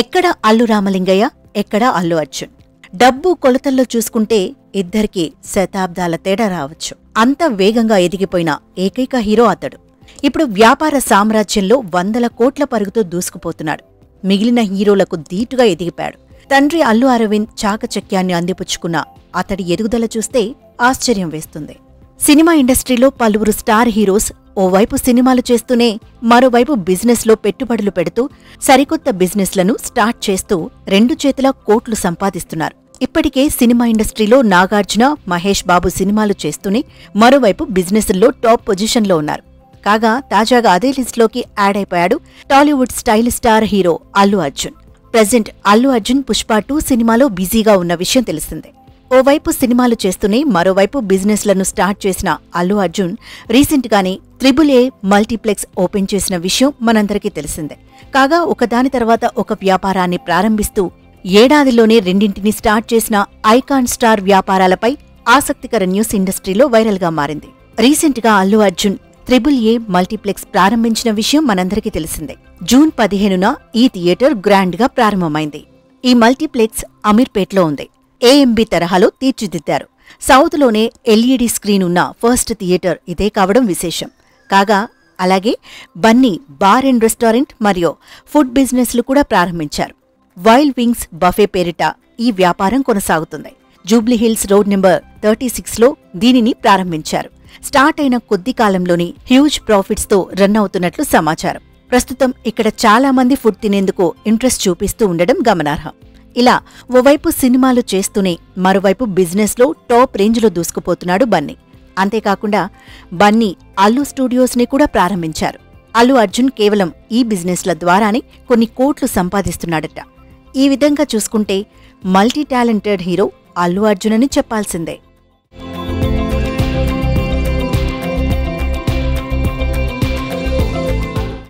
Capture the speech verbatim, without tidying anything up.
ఎక్కడ అల్లు రామలింగయ్య ఎక్కడ అల్లు అర్జున్ డబ్బు కొలతల్లో చూసుకుంటే ఇద్దరికి శతాబ్దాల తేడా రావచ్చు అంత వేగంగా ఎదిగిపోయిన ఏకైక హీరో అతడు ఇప్పుడు వ్యాపార సామ్రాజ్యంలో వందల కోట్ల పరుగుతో దూసుకుపోతున్నాడు మిగిలిన హీరోలకు దీటుగా ఎదిగిపాడు తండ్రి అల్లు అరవింద్ చాకచక్యాన్ని అందిపుచ్చుకున్న అతడి ఎదుగుదల చూస్తే ఆశ్చర్యం వేస్తుంది సినిమా ఇండస్ట్రీలో పలువురు స్టార్ హీరోస్ ఓవైపు సినిమాలు చేస్తూనే మరోవైపు బిజినెస్లో పెట్టుబడులు పెడుతూ సరికొత్త బిజినెస్లను స్టార్ట్ చేస్తూ రెండు చేతుల కోట్లు సంపాదిస్తున్నారు ఇప్పటికే సినిమా ఇండస్ట్రీలో నాగార్జున మహేష్ బాబు సినిమాలు చేస్తూనే మరోవైపు బిజినెస్లో టాప్ పొజిషన్లో ఉన్నారు కాగా తాజాగా అదే లిస్టులోకి యాడ్ అయిపోయాడు Tollywood style star hero Allu Arjun present Allu Arjun Pushpa two సినిమాలో బిజీగా ఉన్న విషయం తెలిసిందే ఓవైపు సినిమాలు చేస్తూనే మరోవైపు బిజినెస్లను స్టార్ట్ చేసిన అల్లు అర్జున్ రీసెంట్గానే ట్రిబుల్ ఏ మల్టీప్లెక్స్ ఓపెన్ చేసిన విషయం మనందరికీ తెలిసిందే కాగా ఒకదాని తర్వాత ఒక వ్యాపారాన్ని ప్రారంభిస్తూ ఏడాదిలోనే రెండింటిని స్టార్ట్ చేసిన ఐకాన్ స్టార్ వ్యాపారాలపై ఆసక్తికర న్యూస్ ఇండస్ట్రీలో వైరల్గా మారింది రీసెంట్గా Allu Arjun triple A multiplex ప్రారంభించిన విషయం మనందరికీ తెలిసిందే జూన్ పదిహేనున ఈ థియేటర్ గ్రాండ్గా ప్రారంభమైంది ఈ మల్టీప్లెక్స్ అమీర్పేట్లో ఉంది ఏఎంబీ తరహాలో తీర్చిదిద్దారు సౌత్లోనే ఎల్ఈడి స్క్రీన్ ఉన్న ఫస్ట్ థియేటర్ ఇదే కావడం విశేషం కాగా అలాగే బన్నీ బార్ అండ్ రెస్టారెంట్ మరియు ఫుడ్ బిజినెస్లు కూడా ప్రారంభించారు వైల్డ్ వింగ్స్ బఫే పేరిట ఈ వ్యాపారం కొనసాగుతుంది Jubilee Hills road number thirty సిక్స్లో దీనిని ప్రారంభించారు స్టార్ట్ అయిన కొద్ది కాలంలోనే హ్యూజ్ ప్రాఫిట్స్తో రన్ అవుతున్నట్లు సమాచారం ప్రస్తుతం ఇక్కడ చాలా మంది ఫుడ్ తినేందుకు ఇంట్రెస్ట్ చూపిస్తూ ఉండడం గమనార్హం ఇలా ఓవైపు సినిమాలు చేస్తూనే మరోవైపు బిజినెస్లో టాప్ రేంజ్లో దూసుకుపోతున్నాడు బన్నీ అంతేకాకుండా బన్నీ అల్లు స్టూడియోస్ని కూడా ప్రారంభించారు అల్లు అర్జున్ కేవలం ఈ బిజినెస్ల ద్వారానే కొన్ని కోట్లు సంపాదిస్తున్నాడట ఈ విధంగా చూసుకుంటే multi talented hero Allu Arjun అని చెప్పాల్సిందే.